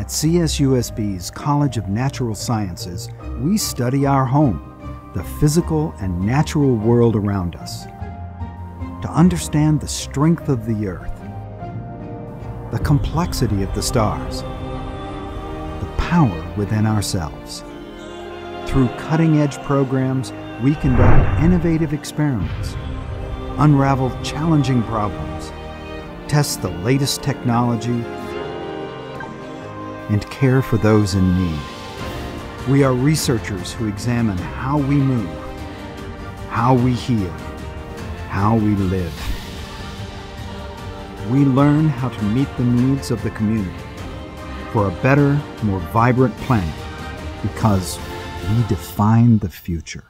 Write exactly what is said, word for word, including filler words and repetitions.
At C S U S B's College of Natural Sciences, we study our home, the physical and natural world around us, to understand the strength of the Earth, the complexity of the stars, the power within ourselves. Through cutting-edge programs, we conduct innovative experiments, unravel challenging problems, test the latest technology, and care for those in need. We are researchers who examine how we move, how we heal, how we live. We learn how to meet the needs of the community for a better, more vibrant planet, because we define the future.